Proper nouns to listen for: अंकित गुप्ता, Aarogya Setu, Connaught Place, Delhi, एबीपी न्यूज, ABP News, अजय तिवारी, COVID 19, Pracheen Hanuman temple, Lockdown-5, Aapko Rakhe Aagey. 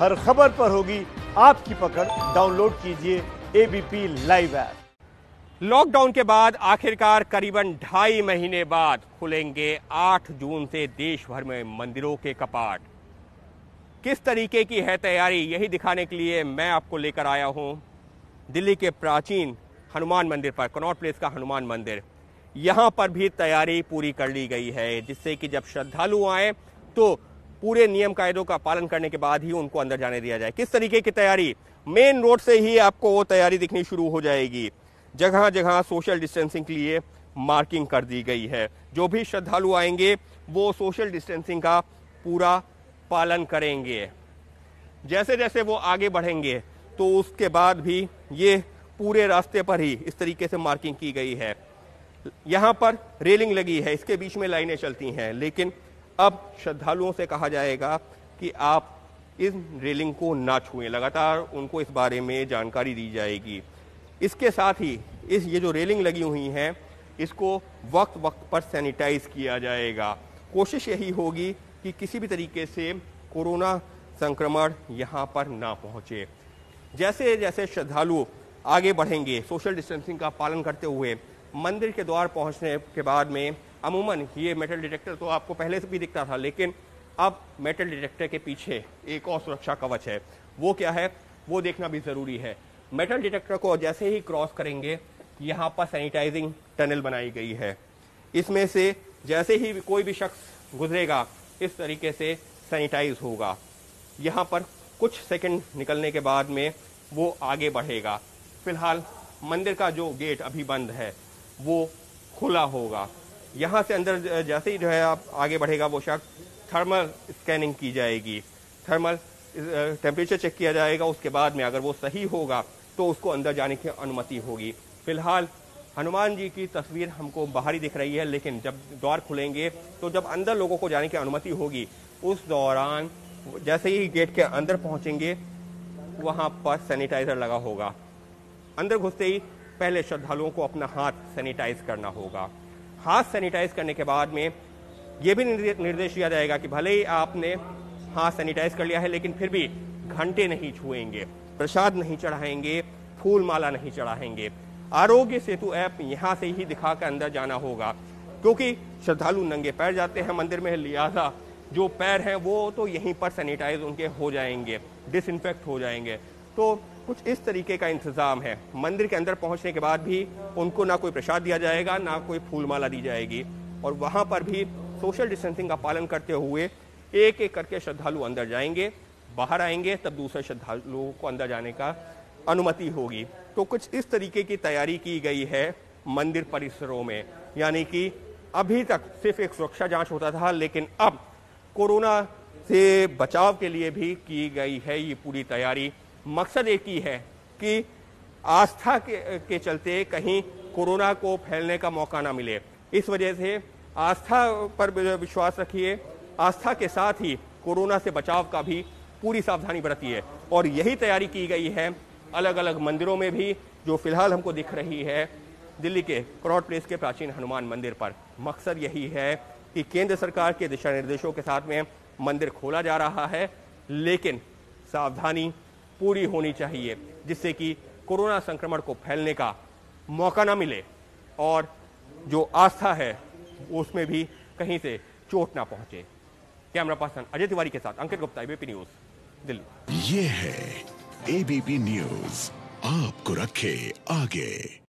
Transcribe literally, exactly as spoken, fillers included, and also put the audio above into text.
हर खबर पर होगी आपकी पकड़। डाउनलोड कीजिए एबीपी लाइव ऐप। लॉकडाउन के बाद आखिरकार करीबन ढाई महीने बाद खुलेंगे आठ जून से देश भर में मंदिरों के कपाट। किस तरीके की है तैयारी, यही दिखाने के लिए मैं आपको लेकर आया हूं दिल्ली के प्राचीन हनुमान मंदिर पर। कनॉट प्लेस का हनुमान मंदिर, यहां पर भी तैयारी पूरी कर ली गई है, जिससे कि जब श्रद्धालु आए तो पूरे नियम कायदों का पालन करने के बाद ही उनको अंदर जाने दिया जाए। किस तरीके की तैयारी, मेन रोड से ही आपको वो तैयारी दिखनी शुरू हो जाएगी। जगह जगह सोशल डिस्टेंसिंग के लिए मार्किंग कर दी गई है। जो भी श्रद्धालु आएंगे वो सोशल डिस्टेंसिंग का पूरा पालन करेंगे। जैसे जैसे वो आगे बढ़ेंगे तो उसके बाद भी ये पूरे रास्ते पर ही इस तरीके से मार्किंग की गई है। यहाँ पर रेलिंग लगी है, इसके बीच में लाइनें चलती हैं, लेकिन अब श्रद्धालुओं से कहा जाएगा कि आप इस रेलिंग को ना छुएं। लगातार उनको इस बारे में जानकारी दी जाएगी। इसके साथ ही इस ये जो रेलिंग लगी हुई हैं, इसको वक्त वक्त पर सैनिटाइज किया जाएगा। कोशिश यही होगी कि किसी भी तरीके से कोरोना संक्रमण यहाँ पर ना पहुँचे। जैसे जैसे श्रद्धालु आगे बढ़ेंगे सोशल डिस्टेंसिंग का पालन करते हुए, मंदिर के द्वार पहुँचने के बाद में अमूमन ये मेटल डिटेक्टर तो आपको पहले से भी दिखता था, लेकिन अब मेटल डिटेक्टर के पीछे एक और सुरक्षा कवच है। वो क्या है, वो देखना भी ज़रूरी है। मेटल डिटेक्टर को जैसे ही क्रॉस करेंगे, यहाँ पर सैनिटाइजिंग टनल बनाई गई है। इसमें से जैसे ही कोई भी शख्स गुजरेगा, इस तरीके से सैनिटाइज होगा। यहाँ पर कुछ सेकेंड निकलने के बाद में वो आगे बढ़ेगा। फिलहाल मंदिर का जो गेट अभी बंद है वो खुला होगा। यहाँ से अंदर जैसे ही जो है आप आगे बढ़ेगा वो शख्स, थर्मल स्कैनिंग की जाएगी। थर्मल टेम्परेचर चेक किया जाएगा, उसके बाद में अगर वो सही होगा तो उसको अंदर जाने की अनुमति होगी। फिलहाल हनुमान जी की तस्वीर हमको बाहरी दिख रही है, लेकिन जब द्वार खुलेंगे तो जब अंदर लोगों को जाने की अनुमति होगी, उस दौरान जैसे ही गेट के अंदर पहुँचेंगे वहाँ पर सैनिटाइजर लगा होगा। अंदर घुसते ही पहले श्रद्धालुओं को अपना हाथ सैनिटाइज करना होगा। हाथ सैनिटाइज करने के बाद में ये भी निर्देश दिया जाएगा कि भले ही आपने हाथ सैनिटाइज कर लिया है, लेकिन फिर भी घंटे नहीं छुएंगे, प्रसाद नहीं चढ़ाएंगे, फूल माला नहीं चढ़ाएंगे। आरोग्य सेतु ऐप यहाँ से ही दिखा कर अंदर जाना होगा, क्योंकि श्रद्धालु नंगे पैर जाते हैं मंदिर में, लिहाजा जो पैर हैं वो तो यहीं पर सैनिटाइज उनके हो जाएंगे, डिसइंफेक्ट हो जाएंगे। तो कुछ इस तरीके का इंतज़ाम है। मंदिर के अंदर पहुंचने के बाद भी उनको ना कोई प्रसाद दिया जाएगा, ना कोई फूलमाला दी जाएगी, और वहां पर भी सोशल डिस्टेंसिंग का पालन करते हुए एक एक करके श्रद्धालु अंदर जाएंगे, बाहर आएंगे, तब दूसरे श्रद्धालुओं को अंदर जाने का अनुमति होगी। तो कुछ इस तरीके की तैयारी की गई है मंदिर परिसरों में। यानी कि अभी तक सिर्फ एक सुरक्षा जाँच होता था, लेकिन अब कोरोना से बचाव के लिए भी की गई है ये पूरी तैयारी। मकसद एक ही है कि आस्था के, के चलते कहीं कोरोना को फैलने का मौका ना मिले। इस वजह से आस्था पर विश्वास रखिए, आस्था के साथ ही कोरोना से बचाव का भी पूरी सावधानी बरतिए, और यही तैयारी की गई है अलग अलग मंदिरों में भी, जो फिलहाल हमको दिख रही है दिल्ली के कनॉट प्लेस के प्राचीन हनुमान मंदिर पर। मकसद यही है कि केंद्र सरकार के दिशा निर्देशों के साथ में मंदिर खोला जा रहा है, लेकिन सावधानी पूरी होनी चाहिए, जिससे कि कोरोना संक्रमण को फैलने का मौका ना मिले और जो आस्था है उसमें भी कहीं से चोट ना पहुंचे। कैमरा पर्सन अजय तिवारी के साथ अंकित गुप्ता, एबीपी न्यूज दिल्ली। ये है एबीपी न्यूज, आपको रखे आगे।